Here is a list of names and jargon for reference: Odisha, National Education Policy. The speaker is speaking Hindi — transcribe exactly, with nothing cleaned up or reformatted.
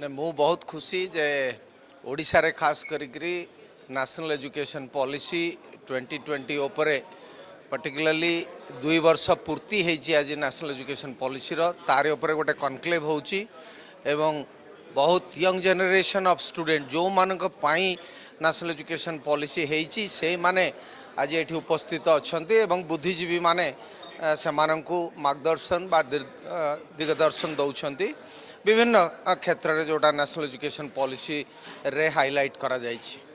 ने मु बहुत खुशी जे ओडिशा रे खास करी national education policy twenty twenty उपरे पर्टिकुलरली दुई वर्ष पूर्ति होती आज नेशनल एजुकेशन पॉलिसी रो तारे उपरे गोटे कॉन्क्लेव होची एवं बहुत यंग जनरेशन ऑफ स्टूडेंट जो मानक पाई नेशनल एजुकेशन पॉलिसी होती से माने आज ये उपस्थित अच्छे एवं बुद्धिजीवी माने से मार्गदर्शन बा दिग्दर्शन दौरान विभिन्न क्षेत्र में जोटा नेशनल एजुकेशन पॉलिसी रे हाइलाइट करा जायछि।